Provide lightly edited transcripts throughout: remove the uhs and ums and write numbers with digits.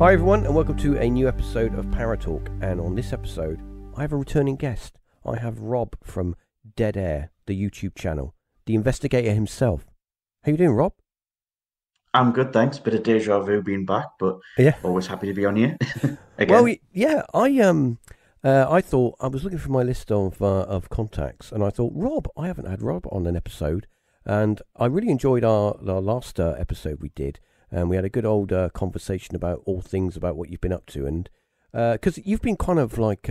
Hi everyone, and welcome to a new episode of Paratalk. And on this episode, I have a returning guest. I have Rob from Dead Air, the YouTube channel, the investigator himself. How you doing, Rob? I'm good, thanks. Bit of deja vu being back, but yeah, always happy to be on here. Again. Well, yeah, I thought I was looking for my list of contacts, and I thought, Rob, I haven't had Rob on an episode, and I really enjoyed our last episode we did. And we had a good old conversation about all things about what you've been up to. And because you've been kind of like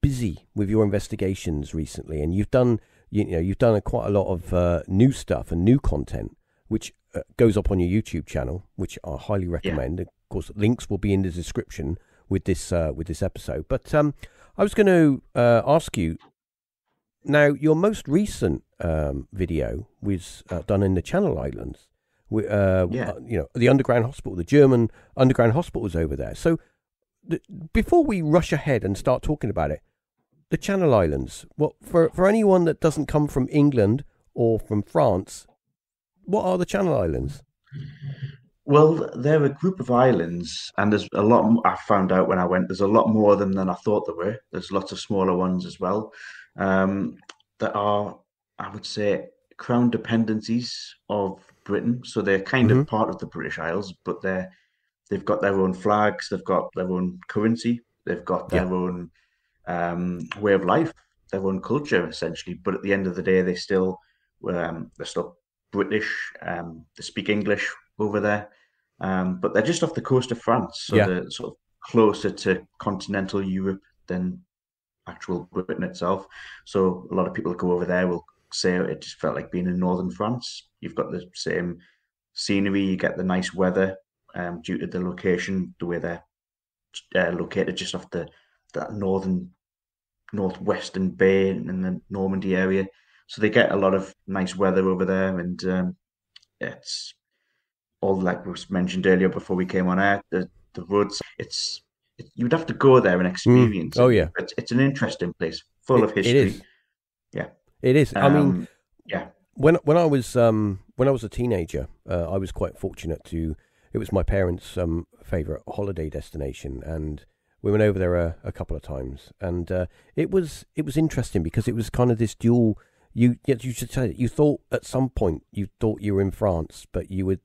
busy with your investigations recently, and you've done, you've done quite a lot of new stuff and new content, which goes up on your YouTube channel, which I highly recommend. Yeah. Of course, links will be in the description with this episode. But I was going to ask you, now, your most recent video was done in the Channel Islands. Yeah. The underground hospital, the German underground hospital is over there. So before we rush ahead and start talking about it, the Channel Islands, what for anyone that doesn't come from England or from France, what are the Channel Islands? Well, they're a group of islands, and there's a lot I found out when I went, there's a lot more of them than I thought there were. There's lots of smaller ones as well that are, I would say, crown dependencies of Britain, so they're kind of part of the British Isles, but they've got their own flags, they've got their own currency, they've got their own way of life, their own culture essentially. But at the end of the day, they're still British. They speak English over there, but they're just off the coast of France, so they're sort of closer to continental Europe than actual Britain itself. So a lot of people go over there will say it just felt like being in northern France. You've got the same scenery, you get the nice weather due to the location, the way they're located just off that northwestern bay in the Normandy area. So they get a lot of nice weather over there, and it's all, like was mentioned earlier before we came on air, the roads. You'd have to go there and experience. Oh yeah, it's an interesting place, full of history. It is. Yeah. It is. I mean, yeah. When I was a teenager, I was quite fortunate to. It was my parents' favorite holiday destination, and we went over there a couple of times. And it was interesting because it was kind of this dual. You should say that you thought at some point you thought you were in France, but you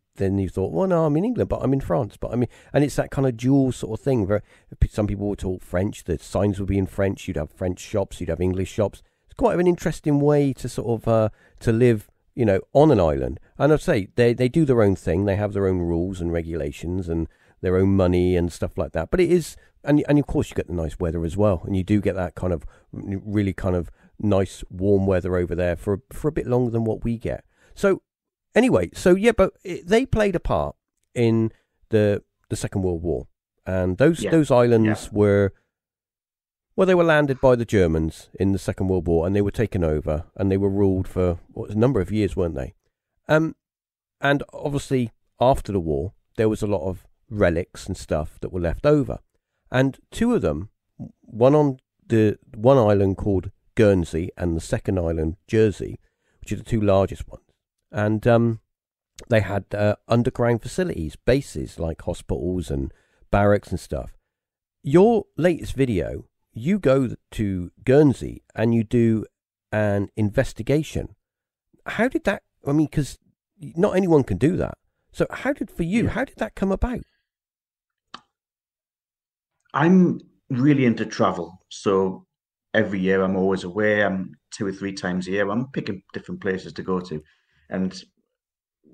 thought, well, no, I'm in England, but I'm in France. But I mean, and it's that kind of dual sort of thing where some people would talk French. The signs would be in French. You'd have French shops. You'd have English shops. Quite an interesting way to sort of to live, on an island. And I'd say they do their own thing. They have their own rules and regulations and their own money and stuff like that. But it is, and of course you get the nice weather as well, and you do get that kind of really kind of nice warm weather over there for a bit longer than what we get. So anyway, they played a part in the Second World War, and those islands were. Well, they were landed by the Germans in the Second World War, and they were taken over, and they were ruled for a number of years, weren't they? And obviously, after the war, there was a lot of relics and stuff that were left over. And two of them, one on the one island called Guernsey and the second island, Jersey, which are the two largest ones. And they had underground facilities, bases like hospitals and barracks and stuff. Your latest video... You go to Guernsey and you do an investigation. How did that, I mean, because not anyone can do that. So how did that come about? I'm really into travel. So every year I'm always away. I'm 2 or 3 times a year. I'm picking different places to go to. And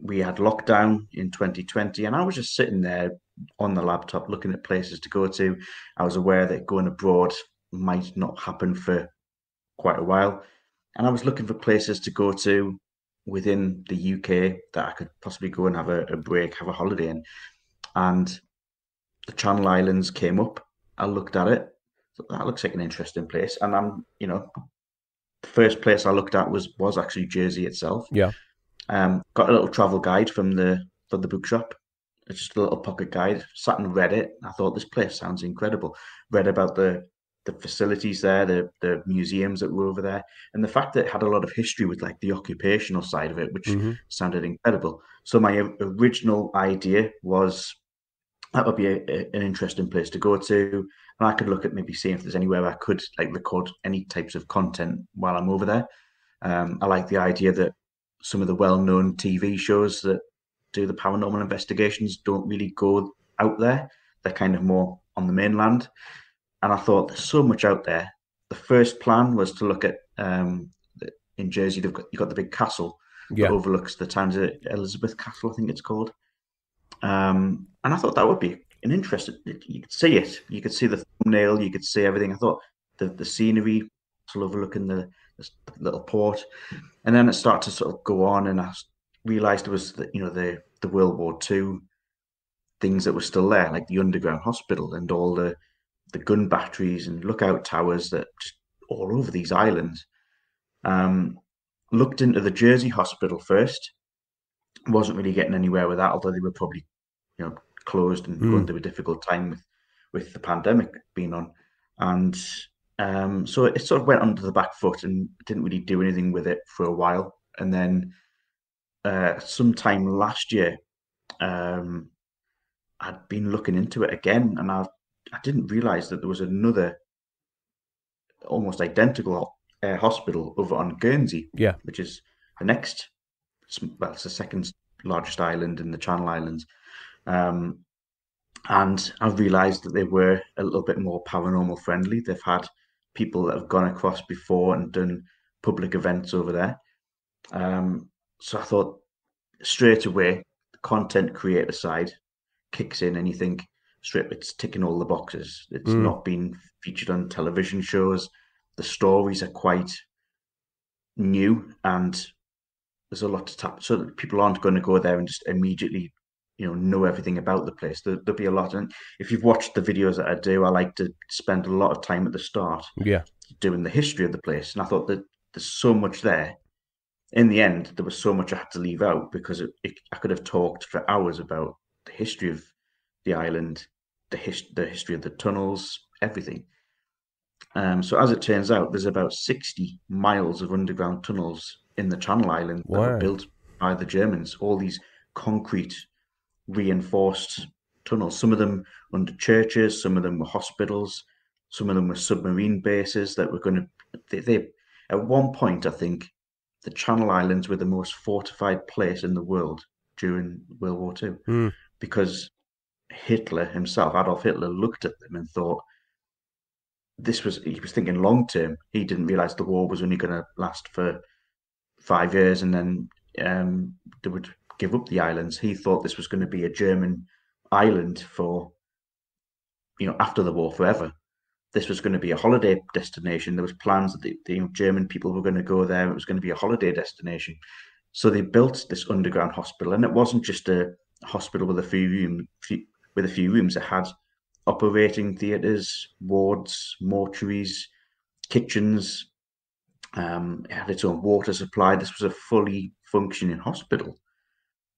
we had lockdown in 2020, and I was just sitting there on the laptop looking at places to go to. I was aware that going abroad might not happen for quite a while. And I was looking for places to go to within the UK that I could possibly go and have a break, have a holiday in. And the Channel Islands came up. I looked at it. So that looks like an interesting place. And I'm, you know, the first place I looked at was actually Jersey itself. Yeah. Got a little travel guide from the bookshop. It's just a little pocket guide. Sat and read it. I thought, this place sounds incredible. Read about the facilities there, the museums that were over there, and the fact that it had a lot of history with like the occupational side of it, which sounded incredible. So my original idea was that would be an interesting place to go to, and I could look at maybe seeing if there's anywhere I could like record any types of content while I'm over there. I like the idea that some of the well-known TV shows that do the paranormal investigations don't really go out there. They're kind of more on the mainland. And I thought, there's so much out there. The first plan was to look at, in Jersey, you've got the big castle that overlooks the Thames, Elizabeth Castle, I think it's called. And I thought that would be an interesting, you could see it. You could see the thumbnail, you could see everything. I thought the scenery, sort of overlooking the little port. And then it started to sort of go on, and I realised there was, the World War II things that were still there, like the Underground Hospital and all the gun batteries and lookout towers that just all over these islands. Looked into the Jersey hospital first. Wasn't really getting anywhere with that, although they were probably, closed and going through a difficult time with the pandemic being on. And so it sort of went onto the back foot and didn't really do anything with it for a while. And then sometime last year, I'd been looking into it again, and I didn't realise that there was another almost identical hospital over on Guernsey, which is the next, well, it's the second largest island in the Channel Islands. And I've realised that they were a little bit more paranormal friendly. They've had people that have gone across before and done public events over there. So I thought straight away, the content creator side kicks in, and you think, it's ticking all the boxes. It's not been featured on television shows. The stories are quite new, and there's a lot to tap. So people aren't going to go there and just immediately, know everything about the place. There'll be a lot. And if you've watched the videos that I do, I like to spend a lot of time at the start doing the history of the place. And I thought that there's so much there. In the end, there was so much I had to leave out, because I could have talked for hours about the history of the island, the history of the tunnels, everything. So as it turns out, there's about 60 miles of underground tunnels in the Channel Islands that were built by the Germans, all these concrete reinforced tunnels. Some of them under churches, some of them were hospitals, some of them were submarine bases that were going to... They at one point, I think, the Channel Islands were the most fortified place in the world during World War II, because... Hitler himself, Adolf Hitler, looked at them and thought, he was thinking long term. He didn't realize the war was only going to last for 5 years, and then they would give up the islands. He thought this was going to be a German island for, after the war forever. This was going to be a holiday destination. There was plans that the German people were going to go there. It was going to be a holiday destination. So they built this underground hospital, and it wasn't just a hospital with a few rooms. It had operating theatres, wards, mortuaries, kitchens. It had its own water supply. This was a fully functioning hospital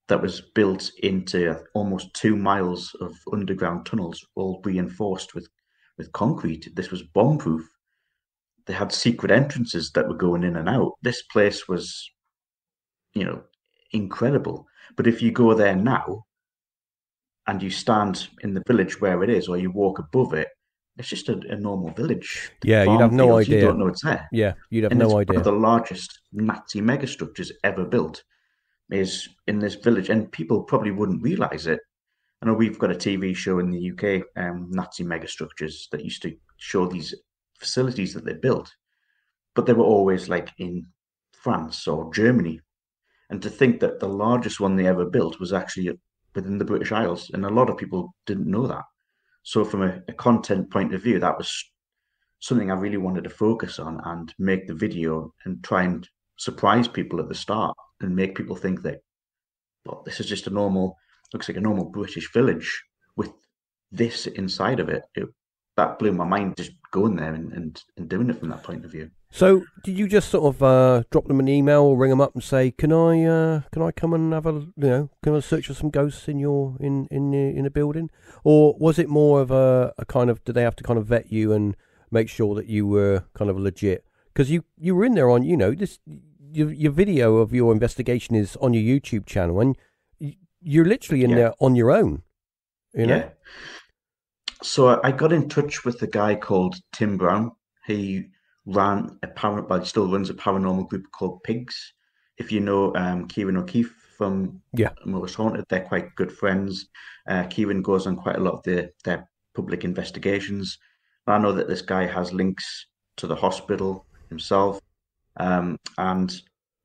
that was built into almost 2 miles of underground tunnels, all reinforced with concrete. This was bomb-proof. They had secret entrances that were going in and out. This place was, incredible. But if you go there now, and you stand in the village where it is, or you walk above it, it's just a normal village. Yeah, you'd have no idea. You don't know it's there. Yeah, you'd have no idea. One of the largest Nazi megastructures ever built is in this village, and people probably wouldn't realise it. I know we've got a TV show in the UK, Nazi Megastructures, that used to show these facilities that they built, but they were always like in France or Germany. And to think that the largest one they ever built was actually within the British Isles, and a lot of people didn't know that. So from a content point of view, that was something I really wanted to focus on and make the video and try and surprise people at the start and make people think that, well, this is just a normal, looks like a normal British village with this inside of it. That blew my mind, just going there and doing it from that point of view. So did you just sort of drop them an email or ring them up and say, can I come and have a, can I search for some ghosts in your in a building? Or was it more of a kind of, did they have to kind of vet you and make sure that you were kind of legit? Because you were in there on, this your video of your investigation is on your YouTube channel, and you're literally in there on your own, Yeah. So I got in touch with a guy called Tim Brown. He ran a still runs a paranormal group called Pigs. If you know Kieran O'Keefe from Most Haunted, they're quite good friends. Kieran goes on quite a lot of their public investigations. I know that this guy has links to the hospital himself. And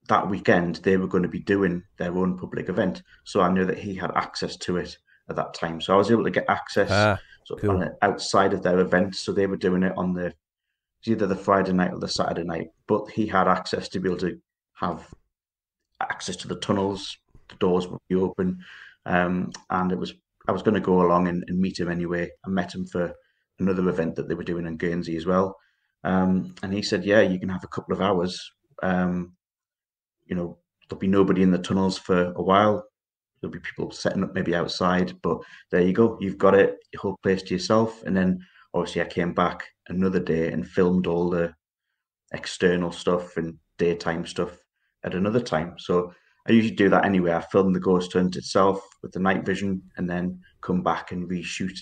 that weekend they were going to be doing their own public event. So I knew that he had access to it at that time. So I was able to get access on the outside of their event. So they were doing it on either the Friday night or the Saturday night, but he had access to be able to have access to the tunnels. The doors would be open. And I was going to go along and meet him anyway. I met him for another event that they were doing in Guernsey as well. And he said, yeah, you can have a couple of hours. There'll be nobody in the tunnels for a while. There'll be people setting up maybe outside, but there you go. You've got it, your whole place to yourself. And then obviously I came back another day and filmed all the external stuff and daytime stuff at another time. So I usually do that anyway. I film the ghost hunt itself with the night vision and then come back and reshoot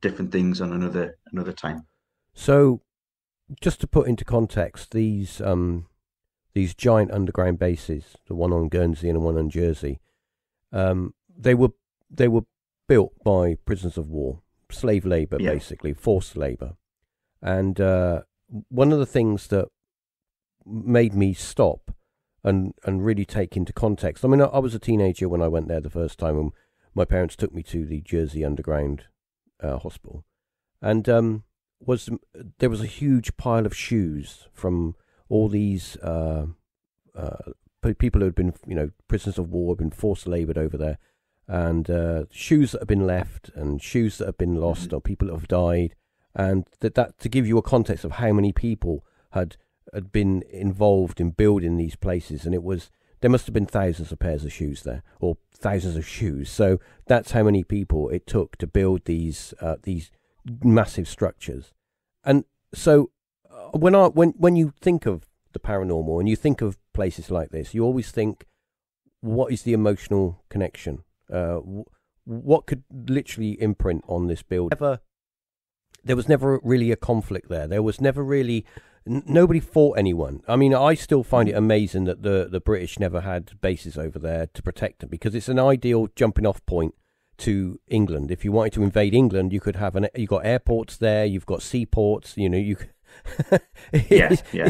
different things on another time. So just to put into context, these giant underground bases, the one on Guernsey and the one on Jersey, they were built by prisoners of war, slave labor, basically forced labor. And one of the things that made me stop and really take into context, I mean, I was a teenager when I went there the first time, and my parents took me to the Jersey Underground Hospital, and there was a huge pile of shoes from all these people who had been, prisoners of war, had been forced laboured over there, and shoes that have been left and shoes that have been lost or people that have died, and that to give you a context of how many people had been involved in building these places, and there must have been thousands of pairs of shoes there, or thousands of shoes. So that's how many people it took to build these massive structures. And so when you think of the paranormal and you think of places like this, you always think, what is the emotional connection? What could literally imprint on this build? There was never really a conflict there. There was never really, nobody fought anyone. I mean, I still find it amazing that the British never had bases over there to protect them, because it's an ideal jumping off point to England. If you wanted to invade England, you could have you've got airports there, you've got seaports, it's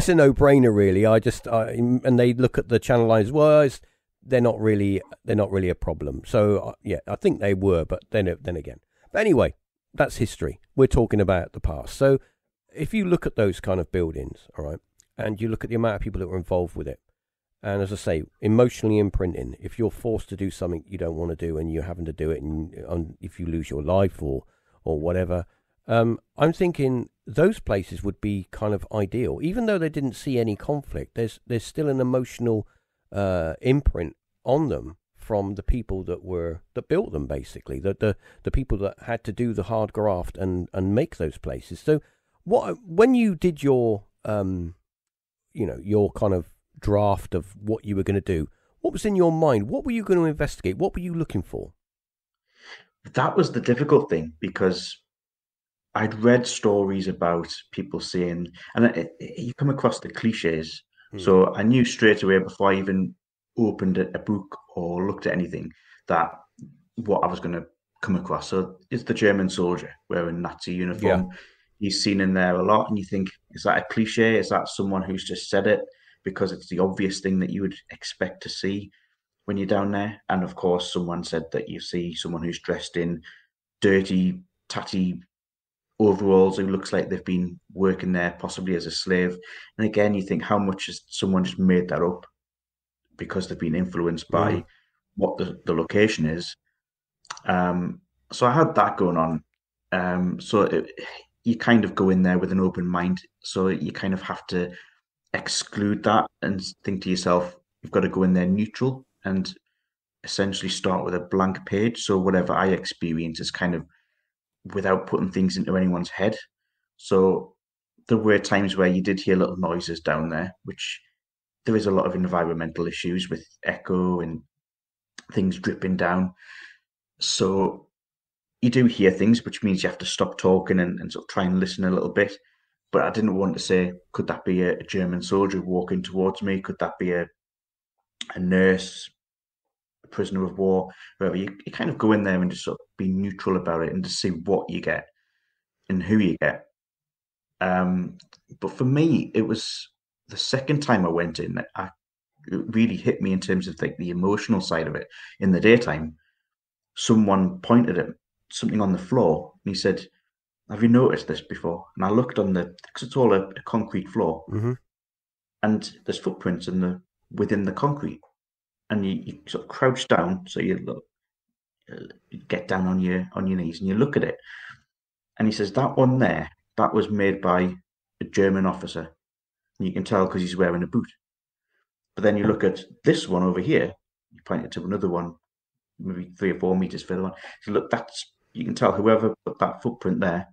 a no-brainer, really. And they look at the Channel Islands, they're not really a problem. So I think they were, but then again. But anyway, that's history. We're talking about the past. So if you look at those kind of buildings, all right, and you look at the amount of people that were involved with it, and as I say, emotionally imprinting, if you're forced to do something you don't want to do and you're having to do it, and if you lose your life or whatever, I'm thinking those places would be kind of ideal. Even though they didn't see any conflict, there's still an emotional imprint on them from the people that built them, basically, the people that had to do the hard graft and make those places. So when you did your your kind of draft of what you were going to do, what was in your mind? What were you going to investigate? What were you looking for? That was the difficult thing, because I'd read stories about people saying, and you come across the cliches. So I knew straight away, before I even opened a book or looked at anything, that what I was going to come across. So it's the German soldier wearing Nazi uniform. he's seen in there a lot, and you think, is that a cliche? Is that someone who's just said it? Because it's the obvious thing that you would expect to see when you're down there. And of course, someone said that you see someone who's dressed in dirty, tatty overalls who looks like they've been working there, possibly as a slave. And again, you think, how much has someone just made that up because they've been influenced by what the location is? So I had that going on. You kind of go in there with an open mind. So you kind of have to exclude that and think to yourself, you've got to go in there neutral and essentially start with a blank page. So whatever I experience is kind of without putting things into anyone's head. So there were times where you did hear little noises down there, which there is a lot of environmental issues with echo and things dripping down. So you do hear things, which means you have to stop talking and sort of try and listen a little bit. But I didn't want to say, could that be a German soldier walking towards me? Could that be a nurse, a prisoner of war, whatever? You kind of go in there and just sort of be neutral about it and just see what you get and who you get. But for me, it was the second time I went in that it really hit me in terms of like the emotional side of it. In the daytime, someone pointed at something on the floor and he said, have you noticed this before? And I looked on because it's all a concrete floor, and there's footprints within the concrete, and you sort of crouch down, so you get down on your knees and you look at it. And he says, that one there, that was made by a German officer, and you can tell because he's wearing a boot. But then you look at this one over here, you point it to another one, maybe 3 or 4 meters further on. So look, you can tell whoever put that footprint there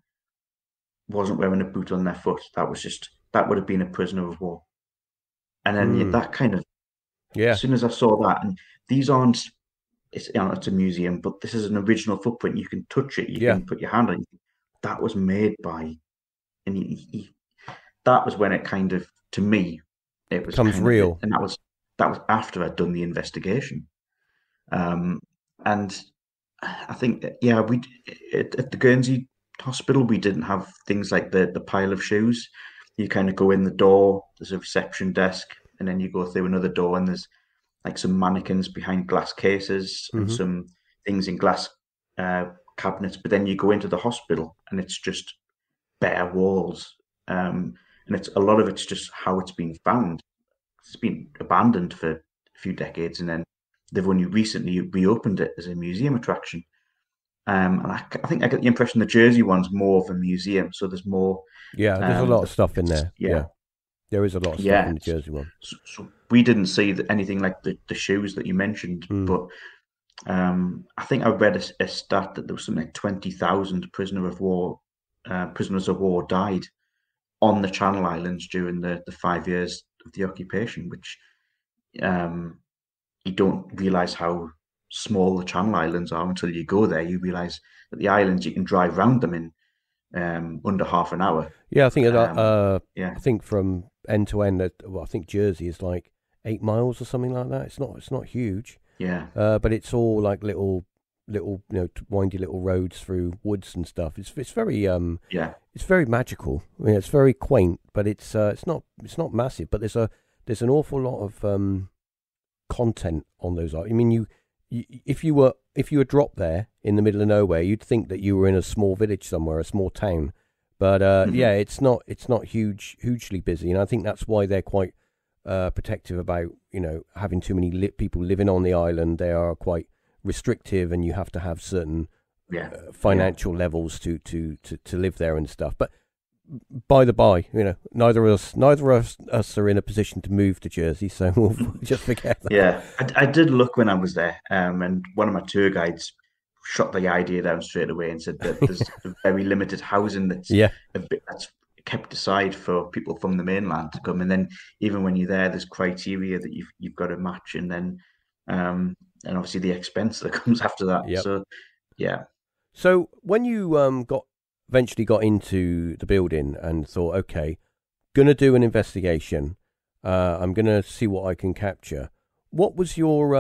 wasn't wearing a boot on their foot. That would have been a prisoner of war. And then that kind of, as soon as I saw that, and these aren't, it's a museum, but this is an original footprint. You can touch it. You can put your hand on it. That was made by, and that was when it kind of, to me, it was becomes real. And that was after I'd done the investigation. And I think, we at the Guernsey hospital, we didn't have things like the pile of shoes. You kind of go in the door, there's a reception desk, and then you go through another door, and there's like some mannequins behind glass cases and some things in glass cabinets. But then you go into the hospital, and it's just bare walls, and it's a lot of it's just how it's been found. It's been abandoned for a few decades, and then they've only recently reopened it as a museum attraction. And I think I get the impression the Jersey one's more of a museum, so there's more... Yeah, there's a lot of stuff in there. Yeah. There is a lot of stuff in the Jersey one. So we didn't see anything like the shoes that you mentioned, but I think I read a stat that there was something like 20,000 prisoners of war died on the Channel Islands during the 5 years of the occupation, which... you don't realise how small the Channel Islands are until you go there. You realise that the islands, you can drive round them in under half an hour. Yeah, I think I think from end to end, I think Jersey is like 8 miles or something like that. It's not huge. Yeah. But it's all like little windy little roads through woods and stuff. It's very it's very magical. I mean, it's very quaint, but it's not massive. But there's an awful lot of content on those. I mean, if you were dropped there in the middle of nowhere, you'd think that you were in a small village somewhere, a small town. But it's not hugely busy, and I think that's why they're quite protective about having too many people living on the island. They are quite restrictive, and you have to have certain financial levels to live there and stuff. But by the by, neither of us are in a position to move to Jersey, so we'll just forget that. Yeah, I did look when I was there, and one of my tour guides shot the idea down straight away and said that there's very limited housing that's kept aside for people from the mainland to come. And then even when you're there, there's criteria that you've got to match, and then and obviously the expense that comes after that. Yep. So yeah. So when you eventually got into the building and thought, okay, gonna do an investigation, I'm gonna see what I can capture, what was your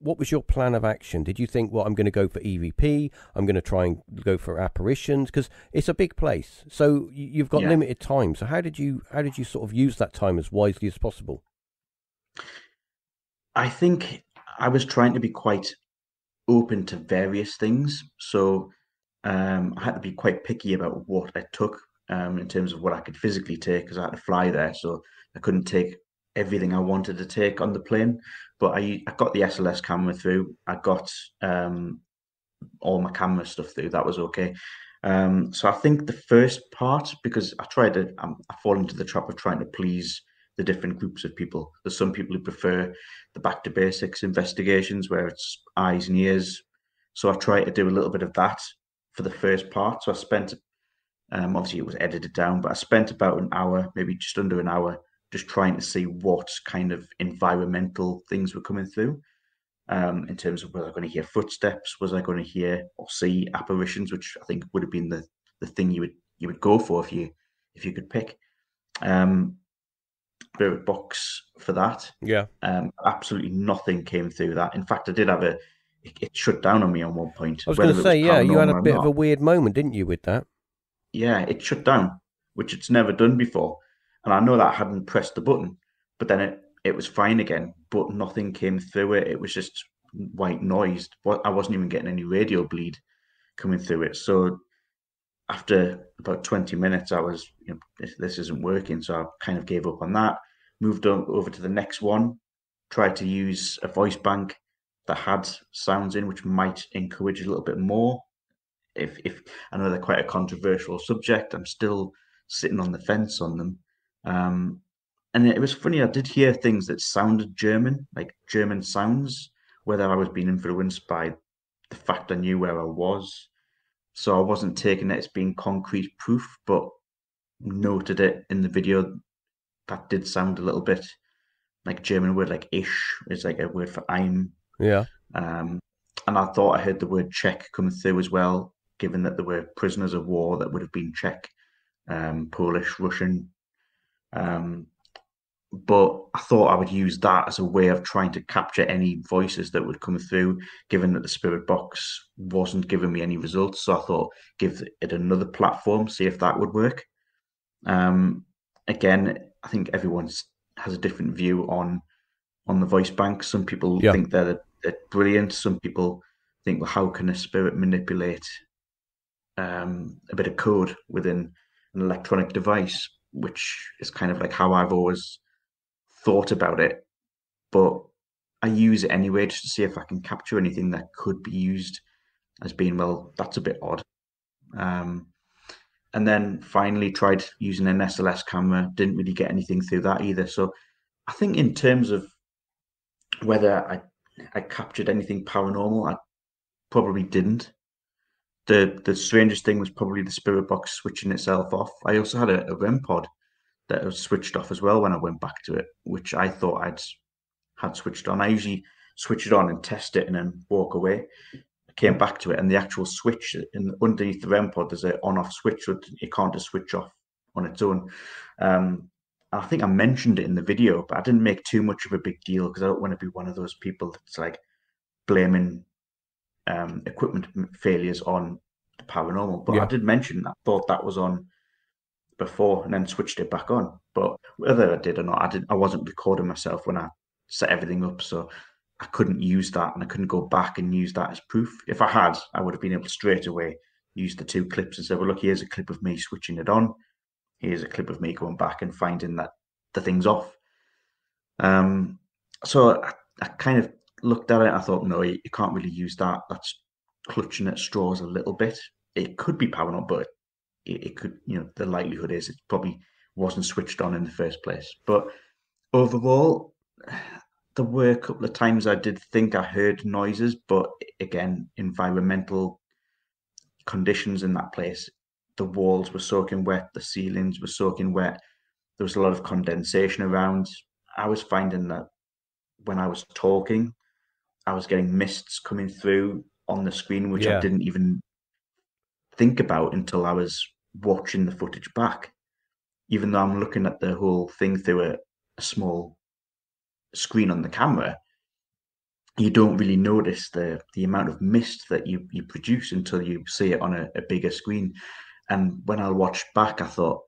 what was your plan of action? Did you think, well, I'm going to go for EVP, I'm going to try and go for apparitions, because it's a big place, so you've got limited time. So how did you sort of use that time as wisely as possible? I think I was trying to be quite open to various things, so I had to be quite picky about what I took in terms of what I could physically take, because I had to fly there, so I couldn't take everything I wanted to take on the plane. But I got the SLS camera through. I got all my camera stuff through. That was okay. So I think the first part, because I fall into the trap of trying to please the different groups of people. There's some people who prefer the back to basics investigations where it's eyes and ears. So I tried to do a little bit of that for the first part. So I spent, obviously it was edited down, but I spent about an hour, maybe just under an hour, just trying to see what kind of environmental things were coming through, in terms of, was I going to hear footsteps? Was I going to hear or see apparitions, which I think would have been the thing you would go for if you could pick. Spirit box for that. Yeah. Absolutely nothing came through that. In fact, I did have it shut down on me on one point. I was going to say, yeah, you had a bit of a weird moment, didn't you, with that? Yeah, it shut down, which it's never done before. And I know that I hadn't pressed the button, but then it was fine again, but nothing came through it. It was just white noise. I wasn't even getting any radio bleed coming through it. So after about 20 minutes, I was, you know, this isn't working. So I kind of gave up on that, moved on over to the next one, tried to use a voice bank that had sounds in, which might encourage a little bit more. If I know they're quite a controversial subject, I'm still sitting on the fence on them. And it was funny, I did hear things that sounded German, like German sounds, whether I was being influenced by the fact I knew where I was. So I wasn't taking it as being concrete proof, but noted it in the video that did sound a little bit like German word, like ish is like a word for I'm. Yeah. And I thought I heard the word Czech come through as well, given that there were prisoners of war that would have been Czech, Polish, Russian. But I thought I would use that as a way of trying to capture any voices that would come through, given that the spirit box wasn't giving me any results. So I thought, give it another platform, see if that would work. Again, I think everyone has a different view on the voice bank. Some people think they're brilliant. Some people think, well, how can a spirit manipulate a bit of code within an electronic device? Which is kind of like how I've always thought about it, but I use it anyway just to see if I can capture anything that could be used as being, well, that's a bit odd. And then finally tried using an SLS camera, didn't really get anything through that either. So I think in terms of whether I captured anything paranormal, I probably didn't. The strangest thing was probably the spirit box switching itself off. I also had a REM pod that was switched off as well when I went back to it, which I thought I'd had switched on. I usually switch it on and test it and then walk away. I came back to it, and the actual switch underneath the REM pod, there's an on-off switch. It can't just switch off on its own. I think I mentioned it in the video, but I didn't make too much of a big deal because I don't want to be one of those people that's like blaming equipment failures on the paranormal, but I did mention that I thought that was on before and then switched it back on. But whether I did or not, I wasn't recording myself when I set everything up, so I couldn't use that, and I couldn't go back and use that as proof. If I had, I would have been able to straight away use the two clips and say, well, look, here's a clip of me switching it on, here's a clip of me going back and finding that the thing's off. So I kind of looked at it and I thought, no, you can't really use that. That's clutching at straws a little bit. It could be paranormal, but it could, you know, the likelihood is it probably wasn't switched on in the first place. But overall, there were a couple of times I did think I heard noises, but again, environmental conditions in that place. The walls were soaking wet, the ceilings were soaking wet. There was a lot of condensation around. I was finding that when I was talking, I was getting mists coming through on the screen, which I didn't even think about until I was watching the footage back. Even though I'm looking at the whole thing through a small screen on the camera, you don't really notice the amount of mist that you produce until you see it on a bigger screen. And when I watched back, I thought,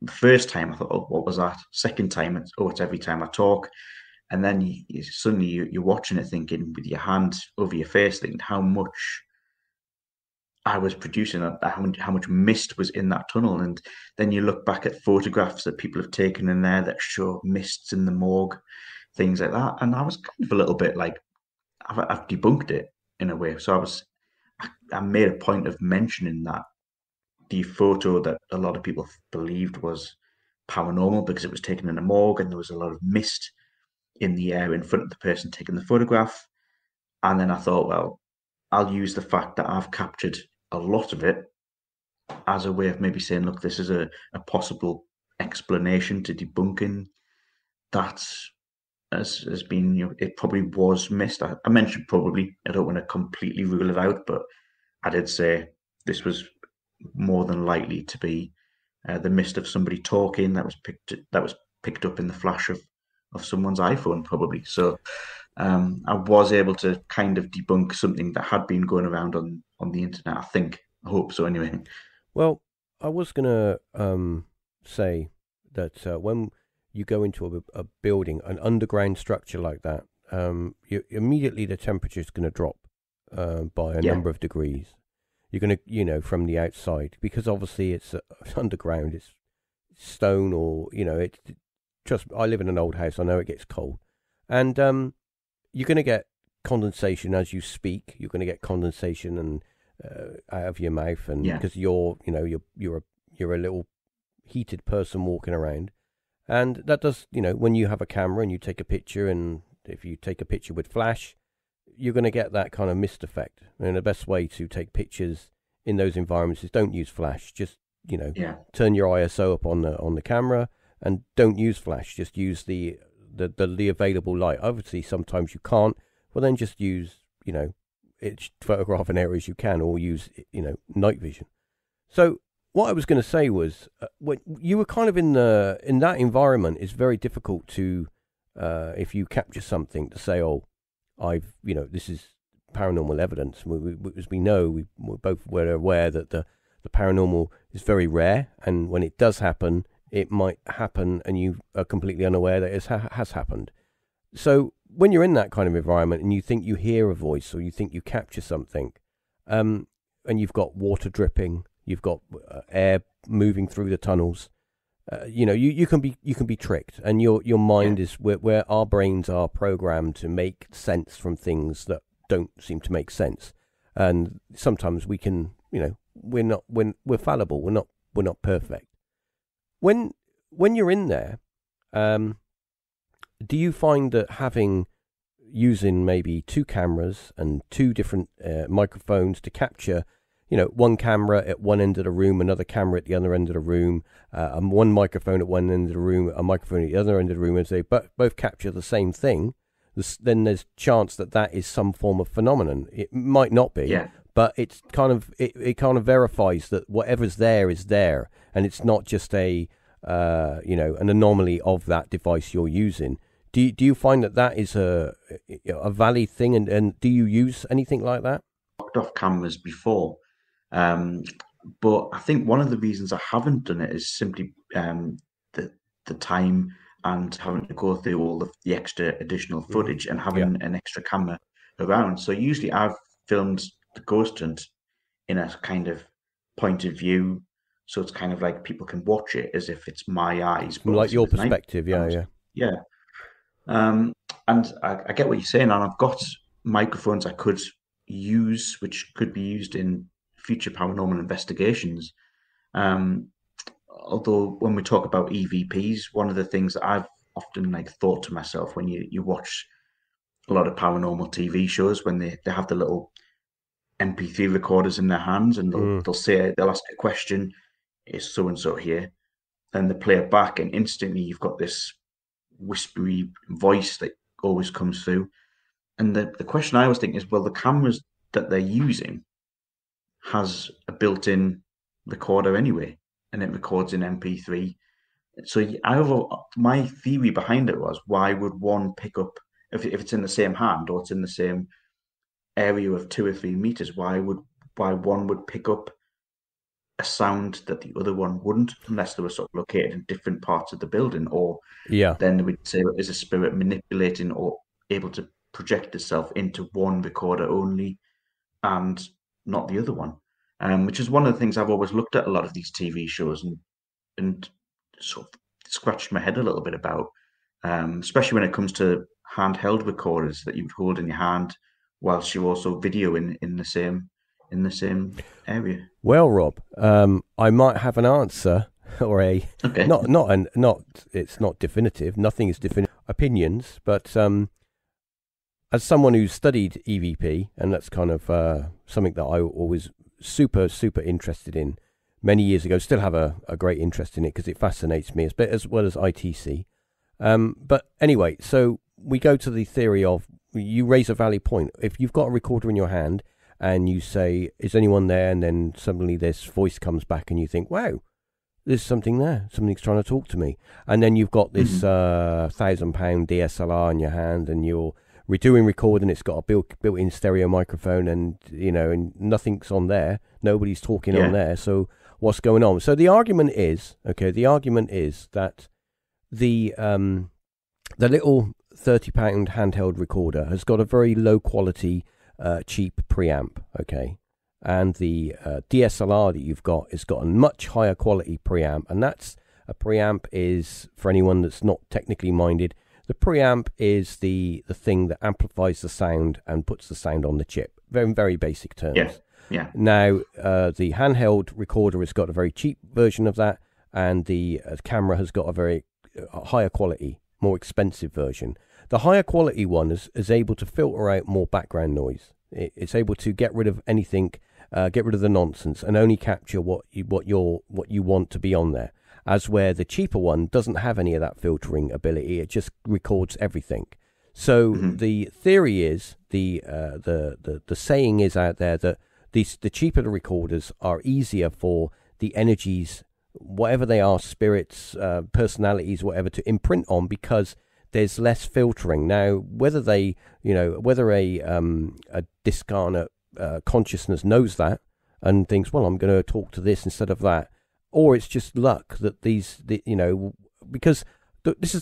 the first time I thought, oh, what was that? Second time, it's, oh, it's every time I talk. And then suddenly you're watching it thinking, with your hands over your face, thinking how much I was producing, how much mist was in that tunnel. And then you look back at photographs that people have taken in there that show mists in the morgue, things like that. And I was kind of a little bit like, I've debunked it in a way. So I made a point of mentioning that the photo that a lot of people believed was paranormal because it was taken in a morgue and there was a lot of mist in the air in front of the person taking the photograph. And then I thought, well, I'll use the fact that I've captured a lot of it as a way of maybe saying, look, this is a possible explanation to debunking that has been, you know, it probably was missed. I mentioned probably, I don't want to completely rule it out, but I did say this was more than likely to be the mist of somebody talking that was picked up in the flash of someone's iPhone probably. So I was able to kind of debunk something that had been going around on the internet, I think. I hope so, anyway. Well, I was going to say that when you go into a building, an underground structure like that, immediately the temperature is going to drop by a number of degrees. You're going to, you know, from the outside, because obviously it's underground, it's stone or, you know, it's just, I live in an old house, I know it gets cold. And you're going to get condensation as you speak. You're going to get condensation and out of your mouth, and because you're a little heated person walking around, and that does, you know, when you have a camera and you take a picture, and if you take a picture with flash, you're going to get that kind of mist effect. And the best way to take pictures in those environments is don't use flash. Just, you know, turn your ISO up on the camera and don't use flash. Just use the available light. Obviously sometimes you can't, well then just use, you know, photograph in areas you can, or use, you know, night vision. So what I was going to say was when you were kind of in that environment, it's very difficult to if you capture something to say, oh, I've, you know, this is paranormal evidence. As we know, we both were aware that the paranormal is very rare, and when it does happen, it might happen and you are completely unaware that it has happened. So when you're in that kind of environment and you think you hear a voice or you think you capture something, and you've got water dripping, you've got air moving through the tunnels, you know, you can be tricked, and your mind is where our brains are programmed to make sense from things that don't seem to make sense. And sometimes we can, you know, we're fallible, we're not perfect. When you're in there, do you find that using maybe two cameras and two different microphones to capture, you know, one camera at one end of the room, another camera at the other end of the room, and one microphone at one end of the room, a microphone at the other end of the room, as they both capture the same thing, then there's chance that is some form of phenomenon. It might not be. Yeah. But it's kind of it kind of verifies that whatever's there is there, and it's not just a you know, an anomaly of that device you're using. Do you find that is a valid thing, and do you use anything like that? I've knocked off cameras before, but I think one of the reasons I haven't done it is simply the time and having to go through all the extra additional footage and having an extra camera around. So usually I've filmed the ghost hunt in a kind of point of view, so it's kind of like people can watch it as if it's my eyes, but like your perspective, and I get what you're saying, and I've got microphones I could use, which could be used in future paranormal investigations, although when we talk about EVPs, one of the things that I've often thought to myself when you watch a lot of paranormal TV shows, when they have the little MP3 recorders in their hands, and they'll ask a question, is so-and-so here? Then they play it back, and instantly you've got this whispery voice that always comes through. And the question I always think is, well, the cameras that they're using has a built-in recorder anyway, and it records in MP3. So my theory behind it was, why would one pick up if it's in the same hand or it's in the same area of 2 or 3 meters, why one would pick up a sound that the other one wouldn't, unless they were sort of located in different parts of the building, or then we'd say is a spirit manipulating or able to project itself into one recorder only and not the other one, which is one of the things I've always looked at a lot of these TV shows and sort of scratched my head a little bit about, especially when it comes to handheld recorders that you would hold in your hand whilst you're also videoing in the same area. Well, Rob, I might have an answer or a it's not definitive. Nothing is definitive opinions, but as someone who's studied EVP, and that's kind of something that I always super interested in many years ago. Still have a great interest in it because it fascinates me, as well as ITC. But anyway, so we go to the theory of, you raise a valid point. If you've got a recorder in your hand and you say, is anyone there? And then suddenly this voice comes back and you think, wow, there's something there. Something's trying to talk to me. And then you've got this £1,000 DSLR in your hand and you're redoing recording. It's got a built-in stereo microphone and, you know, and nothing's on there. Nobody's talking on there. So what's going on? So the argument is that the little £30 handheld recorder has got a very low quality, cheap preamp, okay, and the DSLR that you've got has got a much higher quality preamp, and that's a preamp is, for anyone that's not technically minded, the preamp is the thing that amplifies the sound and puts the sound on the chip. Very, very basic terms. Yeah. Now, the handheld recorder has got a very cheap version of that, and the camera has got a very higher quality, more expensive version. The higher quality one is able to filter out more background noise. It's able to get rid of anything, get rid of the nonsense, and only capture what you want to be on there. As where the cheaper one doesn't have any of that filtering ability, it just records everything. So the theory is, the saying is out there that the cheaper the recorders are, easier for the energies, whatever they are, spirits, personalities, whatever, to imprint on, because there's less filtering. Now, whether a discarnate consciousness knows that and thinks, well, I'm going to talk to this instead of that, or it's just luck that this is the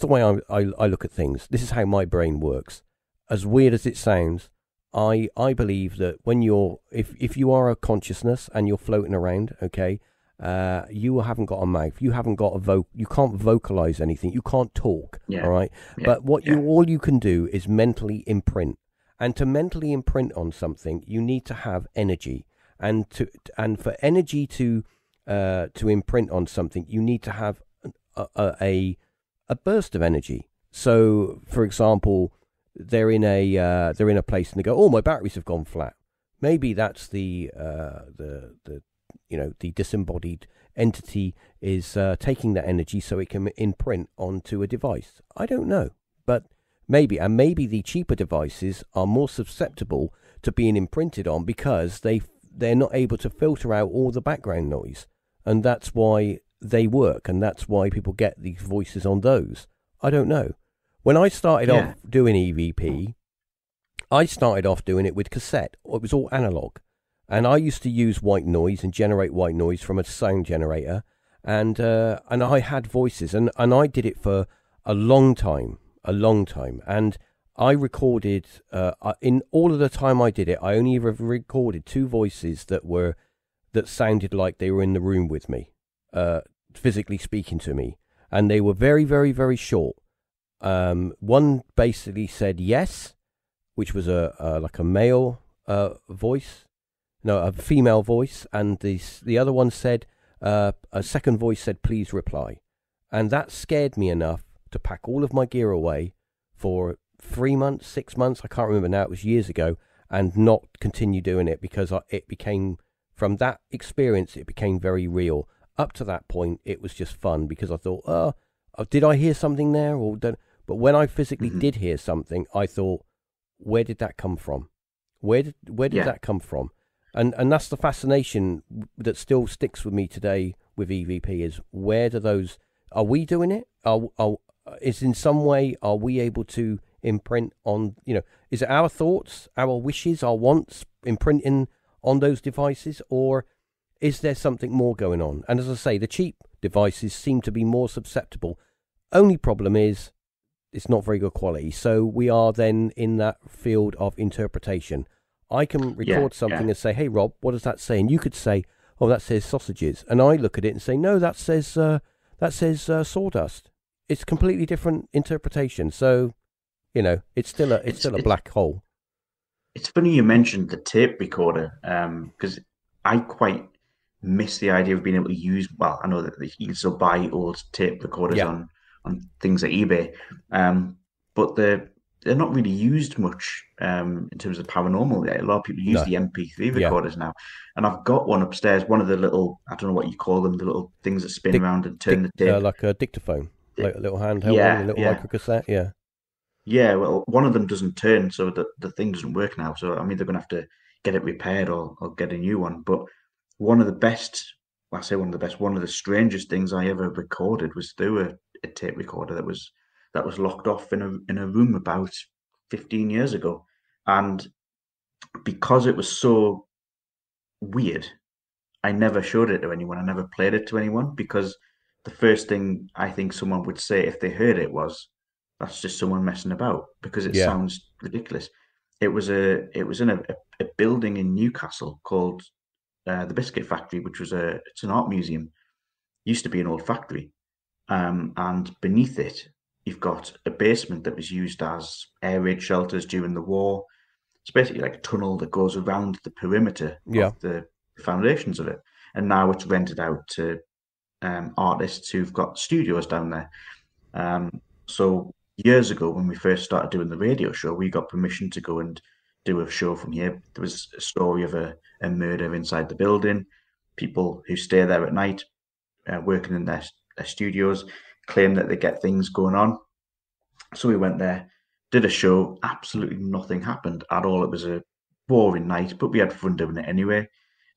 way I look at things. This is how my brain works. As weird as it sounds, I believe that when you're, if you are a consciousness and you're floating around, okay, you haven't got a mouth, you haven't got a you can't vocalize anything, you can't talk, all right? But all you can do is mentally imprint. And to mentally imprint on something, you need to have energy. And for energy to imprint on something, you need to have a burst of energy. So, for example, they're in a place and they go, oh, my batteries have gone flat. Maybe that's the disembodied entity is taking that energy so it can imprint onto a device. I don't know, but maybe the cheaper devices are more susceptible to being imprinted on because they're not able to filter out all the background noise, and that's why they work, and that's why people get these voices on those. I don't know. When I started off doing EVP, I started off doing it with cassette. It was all analog. And I used to use white noise and generate white noise from a sound generator, and I had voices, and I did it for a long time, and I recorded in all of the time I did it, I only recorded 2 voices that sounded like they were in the room with me, physically speaking to me, and they were very, very, very short. One basically said yes, which was like a male voice. No, a female voice, and the other one said, a second voice said, please reply. And that scared me enough to pack all of my gear away for 3 months, 6 months, I can't remember now, it was years ago, and not continue doing it because it became, from that experience, it became very real. Up to that point, it was just fun because I thought, did I hear something there? But when I physically did hear something, I thought, where did that come from? Where did that come from? And that's the fascination that still sticks with me today with EVP is, where do those, are we doing it? Is in some way, are we able to imprint on, you know, is it our thoughts, our wishes, our wants imprinting on those devices, or is there something more going on? And as I say, the cheap devices seem to be more susceptible. Only problem is it's not very good quality. So we are then in that field of interpretation. I can record something and say, hey, Rob, what does that say? And you could say, oh, that says sausages. And I look at it and say, no, that says sawdust. It's completely different interpretation. So, you know, it's still a black hole. It's funny you mentioned the tape recorder, because I quite miss the idea of being able to use, well, I know that you can still buy old tape recorders on things like eBay, but they're not really used much in terms of paranormal. A lot of people use the MP3 recorders now. And I've got one upstairs, one of the little, I don't know what you call them, the little things that spin around and turn the tape. Like a dictaphone, like a little handheld one, a little microcassette, Yeah, well, one of them doesn't turn, so the thing doesn't work now. So I'm either going to have to get it repaired or get a new one. But one of the best, well, I say one of the best, one of the strangest things I ever recorded was through a tape recorder that was locked off in a room about 15 years ago. And because it was so weird, I never showed it to anyone. I never played it to anyone, because the first thing I think someone would say if they heard it was, that's just someone messing about, because it sounds ridiculous. It was in a building in Newcastle called the Biscuit Factory, which was it's an art museum. It used to be an old factory. And beneath it, you've got a basement that was used as air raid shelters during the war. It's basically like a tunnel that goes around the perimeter of the foundations of it. And now it's rented out to artists who've got studios down there. So years ago, when we first started doing the radio show, we got permission to go and do a show from here. There was a story of a murder inside the building. People who stay there at night, working in their studios, claim that they get things going on. So we went there, did a show, absolutely nothing happened at all. It was a boring night, but we had fun doing it anyway.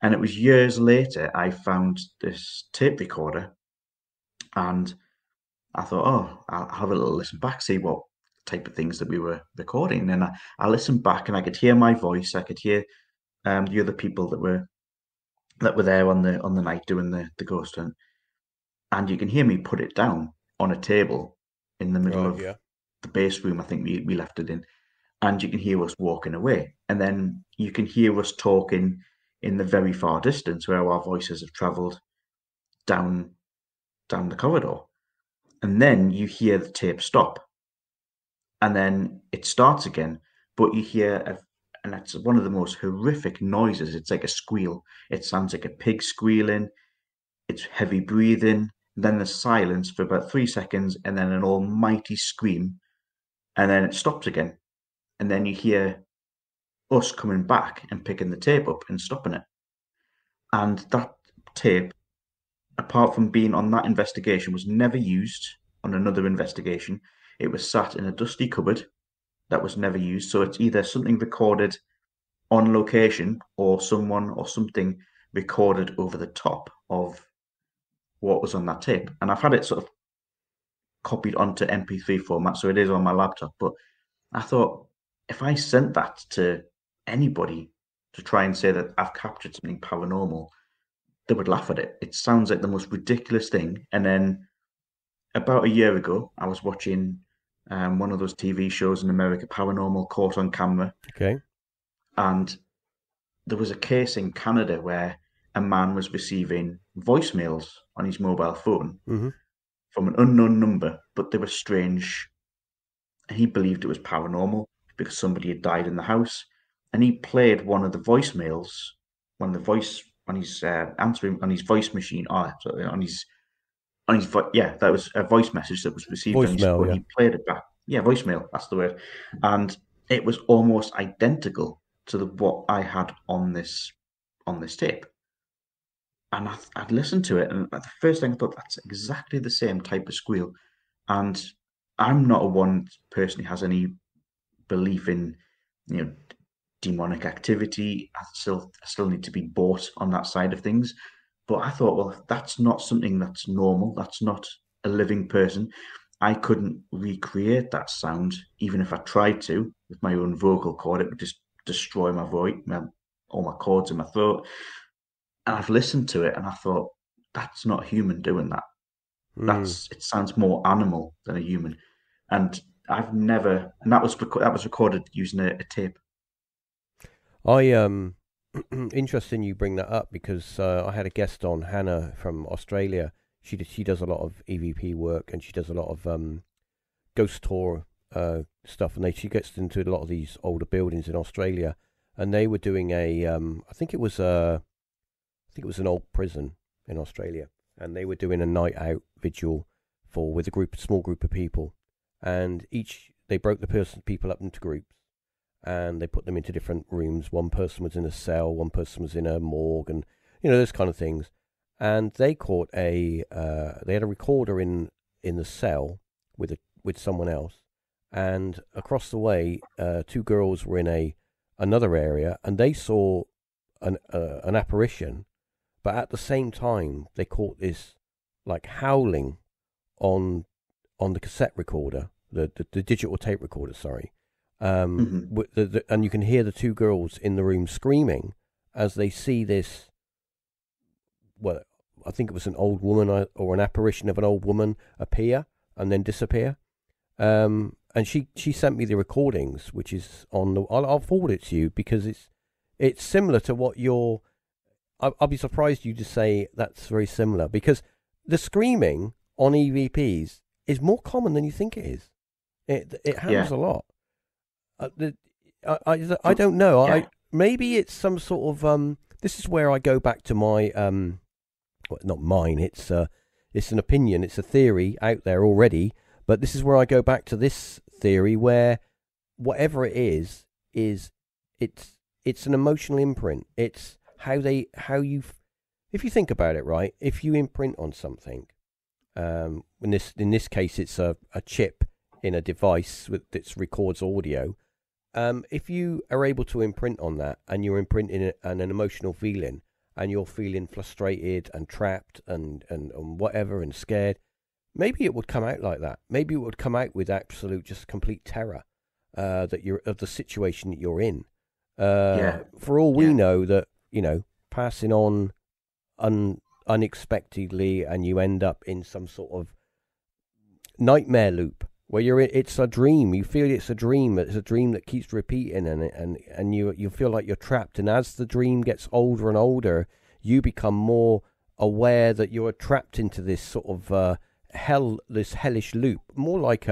And it was years later I found this tape recorder, and I thought, oh, I'll have a little listen back, see what type of things that we were recording. And I listened back, and I could hear my voice, I could hear the other people that were there on the night doing the ghost hunt. And you can hear me put it down on a table in the middle of the base room, I think we left it in. And you can hear us walking away. And then you can hear us talking in the very far distance, where our voices have travelled down the corridor. And then you hear the tape stop. And then it starts again, but you hear, and that's one of the most horrific noises. It's like a squeal. It sounds like a pig squealing. It's heavy breathing. Then there's silence for about 3 seconds, and then an almighty scream, and then it stops again. And then you hear us coming back and picking the tape up and stopping it. And that tape, apart from being on that investigation, was never used on another investigation. It was sat in a dusty cupboard that was never used. So it's either something recorded on location, or someone or something recorded over the top of what was on that tape. And I've had it sort of copied onto MP3 format, so it is on my laptop. But I thought, if I sent that to anybody to try and say that I've captured something paranormal, they would laugh at it. It sounds like the most ridiculous thing. And then about a year ago, I was watching one of those TV shows in America, Paranormal Caught on Camera. Okay. And there was a case in Canada where a man was receiving voicemails on his mobile phone from an unknown number, but they were strange. He believed it was paranormal because somebody had died in the house, and he played one of the voicemails, one of the voice on his answering on his voice machine, that was a voice message that was received. Voicemail, He played it back. Yeah, voicemail, that's the word. And it was almost identical to what I had on this tape. And I'd listened to it, and at the first thing I thought, that's exactly the same type of squeal. And I'm not one person who has any belief in, you know, demonic activity. I still need to be bought on that side of things. But I thought, well, that's not something that's normal. That's not a living person. I couldn't recreate that sound, even if I tried to, with my own vocal cord. It would just destroy my voice, all my cords in my throat. And I've listened to it and I thought, that's not human doing that. It sounds more animal than a human. And I've never, and that was recorded using a tape. Interesting you bring that up, because I had a guest on, Hannah from Australia. She does a lot of EVP work, and she does a lot of ghost tour stuff, and she gets into a lot of these older buildings in Australia. And they were doing a I think it was an old prison in Australia, and they were doing a night out vigil with a small group of people, and they broke the people up into groups, and they put them into different rooms. One person was in a cell, one person was in a morgue, and those kind of things. And they caught they had a recorder in the cell with someone else, and across the way, two girls were in another area, and they saw an apparition, but at the same time they caught this like howling on the cassette recorder, the digital tape recorder. Sorry, and you can hear the two girls in the room screaming as they see this. Well, I think it was an old woman or an apparition of an old woman appear and then disappear. And she sent me the recordings, which is on the... I'll forward it to you, because it's similar to what you're... I'll be surprised you to say that's very similar, because the screaming on EVPs is more common than you think it is. It happens a lot. I don't know. Yeah. Maybe it's some sort of... This is where I go back to my... Well, not mine, it's an opinion, it's a theory out there already, but this is where I go back to this theory, where whatever it is it's an emotional imprint. It's if you think about it, right, if you imprint on something, in this case it's a chip in a device that records audio, if you are able to imprint on that, and you're imprinting an emotional feeling, and you're feeling frustrated and trapped and whatever and scared, maybe it would come out like that. Maybe it would come out with absolute, just complete terror of the situation that you're in. For all we know, that, passing on unexpectedly, and you end up in some sort of nightmare loop where it's a dream. You feel it's a dream. It's a dream that keeps repeating, and you feel like you're trapped. And as the dream gets older and older, you become more aware that you're trapped into this sort of hell, this hellish loop. More like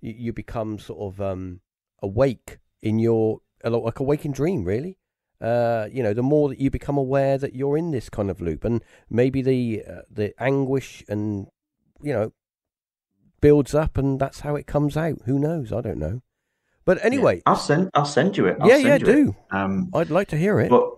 you become sort of awake in your, like a waking dream, really. The more that you become aware that you're in this kind of loop, and maybe the anguish and builds up, and that's how it comes out. Who knows? I don't know. But anyway, I'll send you it. Do. I'd like to hear it. But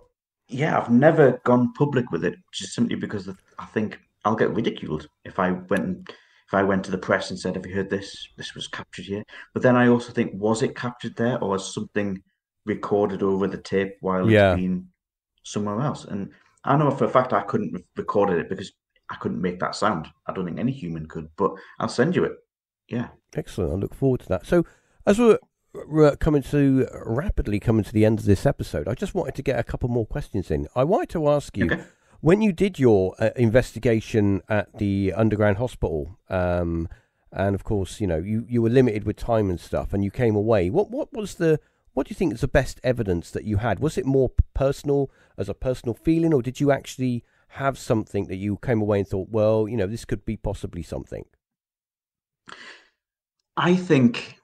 yeah, I've never gone public with it, just simply because I think I'll get ridiculed if I went to the press and said, "Have you heard this? This was captured here." But then I also think, was it captured there, or was something recorded over the tape while it's been somewhere else? And I know for a fact I couldn't have recorded it, because I couldn't make that sound. I don't think any human could, but I'll send you it. Yeah. Excellent. I look forward to that. So as we're rapidly coming to the end of this episode, I just wanted to get a couple more questions in. I wanted to ask you, when you did your investigation at the Underground Hospital, and of course, you were limited with time and stuff, and you came away, what do you think is the best evidence that you had? Was it more personal, as a personal feeling, or did you actually have something that you came away and thought, well, this could be possibly something? I think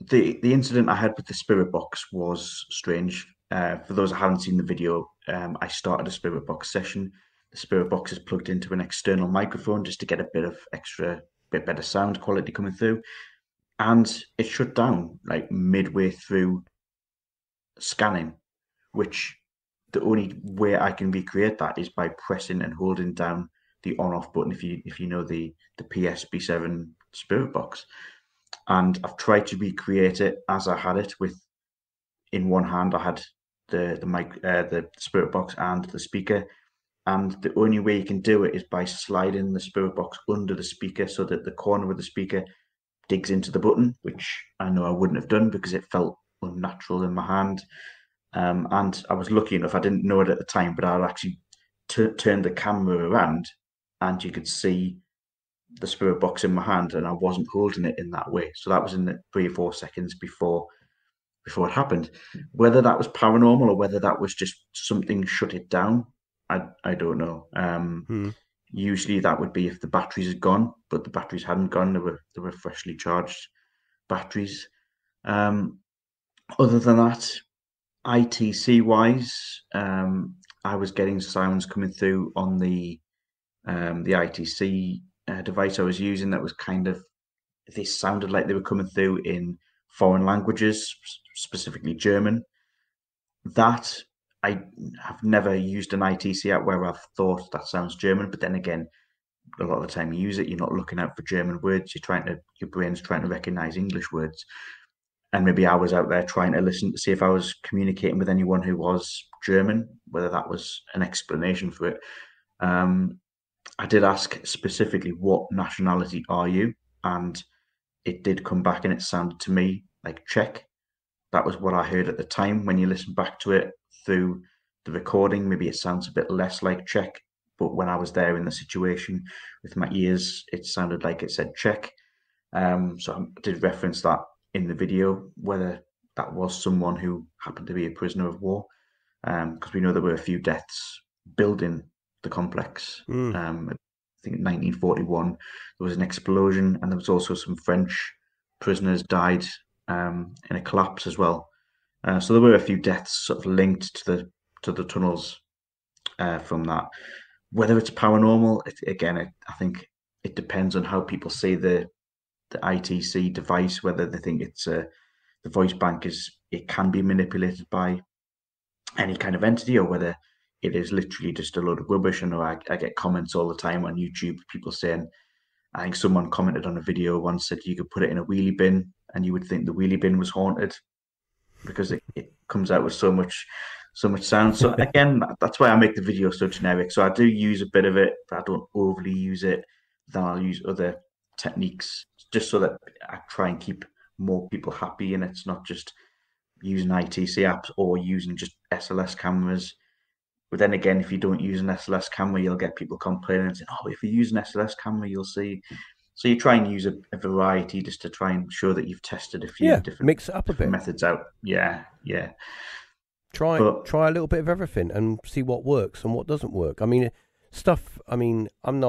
the incident I had with the spirit box was strange. For those that haven't seen the video, I started a spirit box session. The spirit box is plugged into an external microphone just to get a bit better sound quality coming through. And it shut down like midway through scanning, which... the only way I can recreate that is by pressing and holding down the on-off button, if you know the PSB7 spirit box. And I've tried to recreate it as I had it, with in one hand I had the mic, the spirit box and the speaker, And the only way you can do it is by sliding the spirit box under the speaker so that the corner of the speaker digs into the button, which I know I wouldn't have done because it felt unnatural in my hand. And I was lucky enough, I didn't know it at the time, but I actually turned the camera around and you could see the spirit box in my hand, and I wasn't holding it in that way. So that was in the 3 or 4 seconds before it happened. Whether that was paranormal or whether that was just something shut it down, I don't know. Usually that would be if the batteries had gone, but the batteries hadn't gone. They were freshly charged batteries. Other than that, ITC wise, I was getting sounds coming through on the ITC device I was using that was kind of, they sounded like they were coming through in foreign languages, specifically German. That, I have never used an ITC app where I've thought that sounds German, but then again, a lot of the time you use it, you're not looking out for German words. You're trying to, your brain's trying to recognize English words. And maybe I was out there trying to listen to see if I was communicating with anyone who was German, whether that was an explanation for it. I did ask specifically, what nationality are you? And it did come back and it sounded to me like Czech. That was what I heard at the time. When you listen back to it through the recording, maybe it sounds a bit less like Czech, but when I was there in the situation with my ears, it sounded like it said Czech. So I did reference that in the video, whether that was someone who happened to be a prisoner of war, because we know there were a few deaths building the complex. I think in 1941 there was an explosion, and there was also some French prisoners died in a collapse as well. So there were a few deaths sort of linked to the tunnels from that. Whether it's paranormal, I think it depends on how people see the ITC device, whether they think it's the voice bank is, it can be manipulated by any kind of entity, or whether it is literally just a load of rubbish. I know I get comments all the time on YouTube, people saying, I think someone commented on a video once, said you could put it in a wheelie bin and you would think the wheelie bin was haunted because it comes out with so much sound. So again, that's why I make the video so generic. So I do use a bit of it, but I don't overly use it. Then I'll use other techniques just so that I try and keep more people happy, and it's not just using ITC apps or using just SLS cameras. But then again, if you don't use an SLS camera, you'll get people complaining and saying, oh, if you use an SLS camera, you'll see. So you try and use a variety just to try and show that you've tested a few different mix it up a bit. Methods out. Yeah. Try a little bit of everything and see what works and what doesn't work. I mean, I'm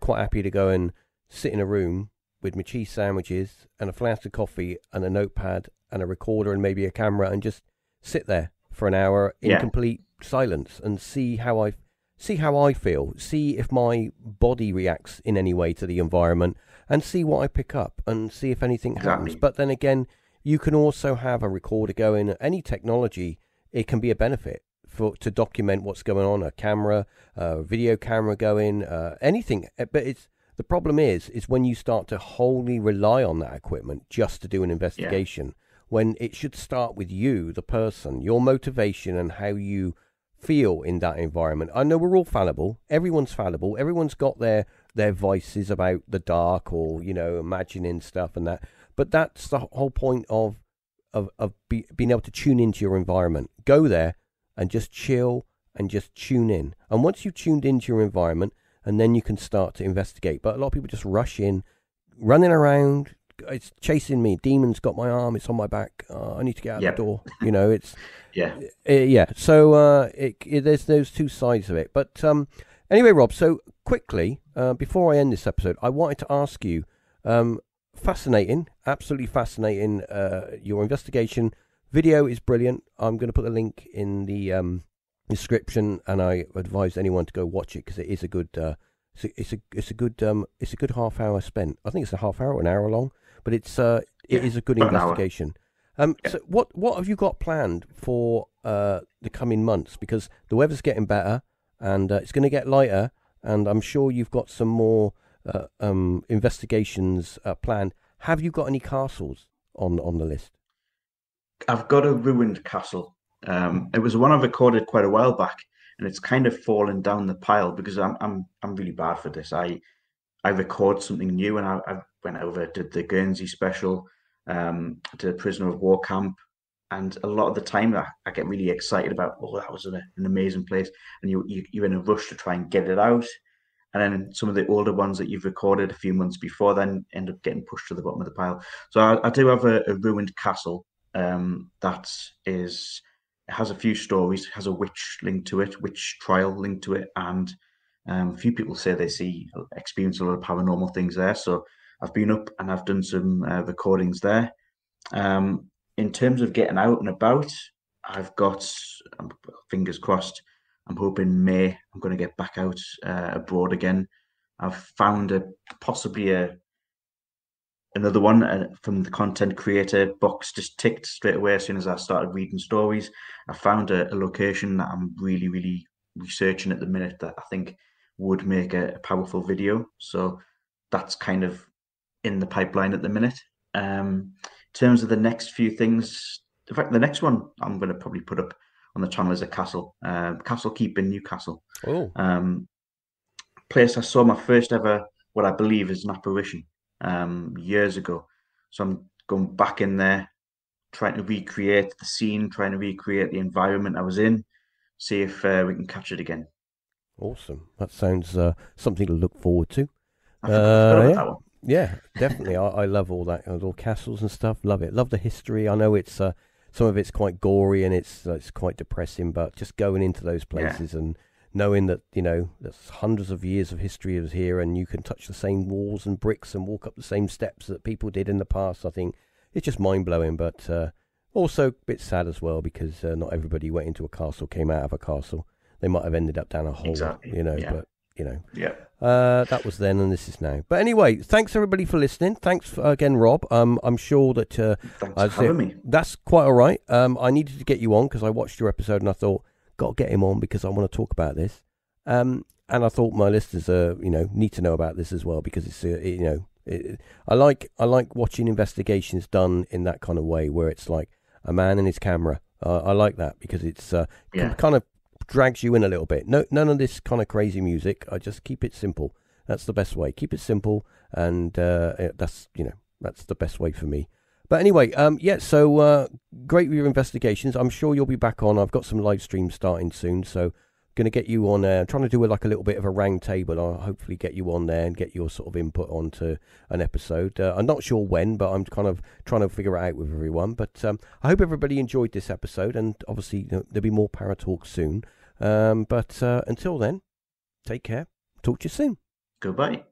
quite happy to go and sit in a room with my cheese sandwiches and a flask of coffee and a notepad and a recorder and maybe a camera and just sit there for an hour in complete silence and see how I feel, see if my body reacts in any way to the environment, and see what I pick up and see if anything happens. But then again, you can also have a recorder going. Any technology, it can be a benefit to document what's going on. A camera, a video camera going, anything. But the problem is when you start to wholly rely on that equipment just to do an investigation, when it should start with you, the person, your motivation and how you feel in that environment. I know we're all fallible. Everyone's fallible. Everyone's got their vices about the dark or, imagining stuff and that. But that's the whole point of being able to tune into your environment. Go there and just chill and just tune in. And once you've tuned into your environment, and then you can start to investigate. But a lot of people just rush in, running around. It's chasing me. Demon's got my arm. It's on my back. I need to get out the door. It's So there's those two sides of it. But anyway, Rob. So quickly, before I end this episode, I wanted to ask you. Fascinating, absolutely fascinating. Your investigation video is brilliant. I'm going to put the link in the description, and I advise anyone to go watch it because it is a good. It's a good half hour spent. I think it's a half hour, an hour long, but it is a good investigation. So what have you got planned for the coming months? Because the weather's getting better and it's going to get lighter, and I'm sure you've got some more investigations planned. Have you got any castles on the list? I've got a ruined castle. It was one I recorded quite a while back. and it's kind of fallen down the pile because I'm really bad for this. I record something new, and I went over, did the Guernsey special, did a prisoner of war camp, and a lot of the time I get really excited about, oh, that was an amazing place, and you're in a rush to try and get it out. And then some of the older ones that you've recorded a few months before then end up getting pushed to the bottom of the pile. So I do have a ruined castle that has a few stories, has a witch linked to it, witch trial linked to it, and a few people say they experience a lot of paranormal things there. So I've been up and I've done some recordings there. In terms of getting out and about, I've got, fingers crossed, I'm hoping May I'm going to get back out abroad again. I've found another one from the content creator box, just ticked straight away as soon as I started reading stories. I found a location that I'm really, really researching at the minute that I think would make a powerful video. So that's kind of in the pipeline at the minute. In terms of the next few things, in fact, the next one I'm going to probably put up on the channel is a castle, Castle Keep in Newcastle. Oh. Place I saw my first ever, what I believe is an apparition, years ago. So I'm going back in there, trying to recreate the scene, trying to recreate the environment I was in, see if we can catch it again. Awesome. That sounds something to look forward to. I forgot about that one. Yeah, definitely. I love all that, all castles and stuff. Love it. Love the history. I know it's... some of it's quite gory and it's quite depressing, but just going into those places and knowing that, you know, there's hundreds of years of history is here, and you can touch the same walls and bricks and walk up the same steps that people did in the past. I think it's just mind-blowing, but also a bit sad as well, because not everybody went into a castle, came out of a castle. They might have ended up down a hole, you know, but... You know, that was then and this is now. But anyway, thanks everybody for listening. Thanks again, Rob. I'm sure that thanks for having me. That's quite all right. I needed to get you on because I watched your episode and I thought, got to get him on because I want to talk about this. And I thought my listeners, you know, need to know about this as well, because it's you know, I like watching investigations done in that kind of way where it's like a man and his camera. I like that because it's kind of drags you in a little bit. No, none of this kind of crazy music. I just keep it simple. That's the best way. Keep it simple, and that's the best way for me. But anyway, so great with your investigations. I'm sure you'll be back on. I've got some live streams starting soon, so going to get you on there. I'm trying to do like a little bit of a round table. I'll hopefully get you on there and get your sort of input onto an episode. I'm not sure when, but I'm kind of trying to figure it out with everyone. But I hope everybody enjoyed this episode, and obviously, you know, there'll be more Paratalk soon. But until then, take care. Talk to you soon. Goodbye.